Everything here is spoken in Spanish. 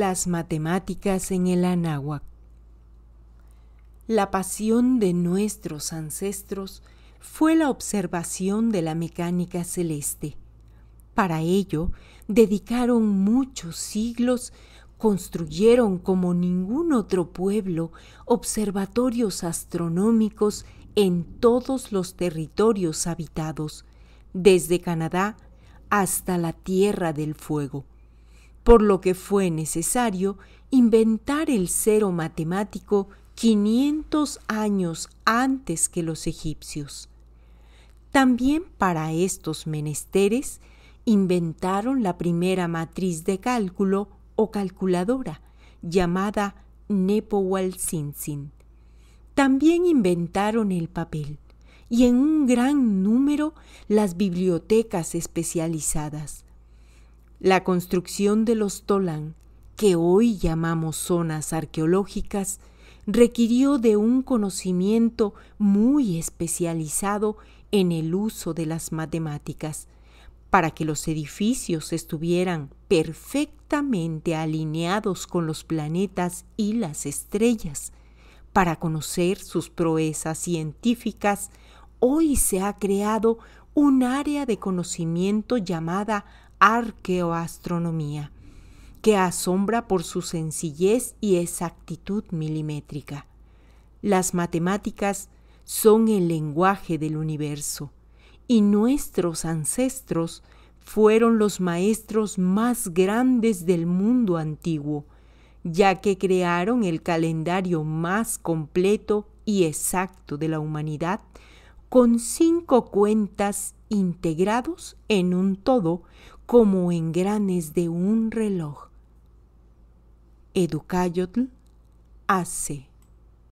las matemáticas en el Anáhuac. La pasión de nuestros ancestros fue la observación de la mecánica celeste. Para ello, dedicaron muchos siglos, construyeron como ningún otro pueblo observatorios astronómicos en todos los territorios habitados, desde Canadá hasta la Tierra del Fuego, por lo que fue necesario inventar el cero matemático 500 años antes que los egipcios. También para estos menesteres inventaron la primera matriz de cálculo o calculadora, llamada Nepohualzinzin. También inventaron el papel y en un gran número las bibliotecas especializadas. La construcción de los Tolán, que hoy llamamos zonas arqueológicas, requirió de un conocimiento muy especializado en el uso de las matemáticas, para que los edificios estuvieran perfectamente alineados con los planetas y las estrellas. Para conocer sus proezas científicas, hoy se ha creado un área de conocimiento llamada Arqueoastronomía, que asombra por su sencillez y exactitud milimétrica. Las matemáticas son el lenguaje del universo, y nuestros ancestros fueron los maestros más grandes del mundo antiguo, ya que crearon el calendario más completo y exacto de la humanidad, con 5 cuentas integrados en un todo como engranes de un reloj. Educayotl AC.